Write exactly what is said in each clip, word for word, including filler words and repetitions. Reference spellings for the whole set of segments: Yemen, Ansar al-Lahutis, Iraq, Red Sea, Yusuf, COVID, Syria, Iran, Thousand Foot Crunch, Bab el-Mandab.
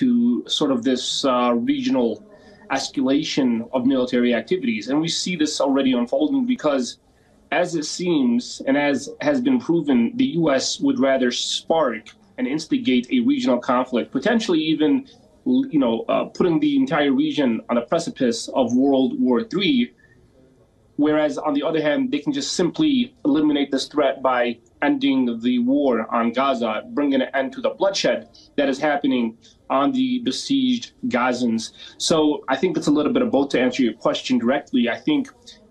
to sort of this uh, regional escalation of military activities. And we see this already unfolding because, as it seems, and as has been proven, the U S would rather spark and instigate a regional conflict, potentially even, you know, uh, putting the entire region on a precipice of World War Three, whereas, on the other hand, they can just simply eliminate this threat by ending the war on Gaza, bringing an end to the bloodshed that is happening on the besieged Gazans. So I think it's a little bit of both, to answer your question directly. I think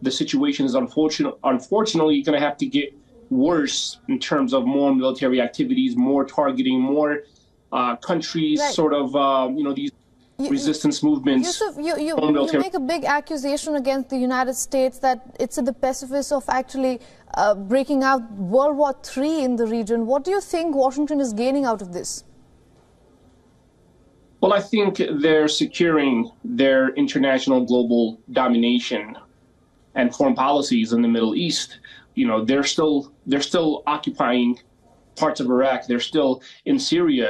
the situation is unfortunate, unfortunately going to have to get worse in terms of more military activities, more targeting, more uh, countries, right. sort of, uh, you know, these you, resistance movements. Yusuf, you, you, you make a big accusation against the United States that it's at the precipice of actually uh, breaking out World War Three in the region. What do you think Washington is gaining out of this? Well, I think they're securing their international global domination and foreign policies in the Middle East. You know, they're still they're still occupying parts of Iraq. They're still in Syria,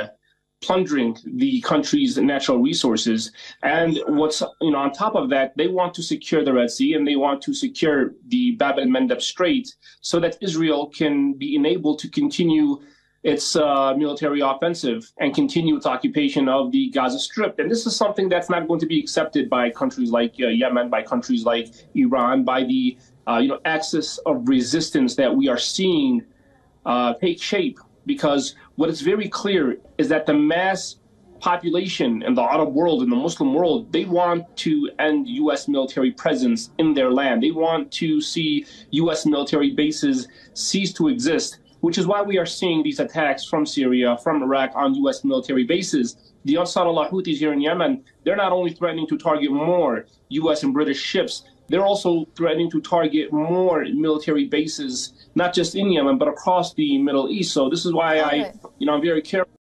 plundering the country's natural resources. And what's, you know, on top of that, they want to secure the Red Sea and they want to secure the Bab el-Mandab Strait so that Israel can be enabled to continue its uh, military offensive and continue its occupation of the Gaza Strip. And this is something that's not going to be accepted by countries like uh, Yemen, by countries like Iran, by the Uh, you know, axis of resistance that we are seeing uh, take shape, because what is very clear is that the mass population in the Arab world, in the Muslim world, they want to end U S military presence in their land. They want to see U S military bases cease to exist, which is why we are seeing these attacks from Syria, from Iraq on U S military bases. The Ansar al-Lahutis here in Yemen, they're not only threatening to target more U S and British ships, they're also threatening to target more military bases, not just in Yemen, but across the Middle East. So this is why I, you know, I'm very careful.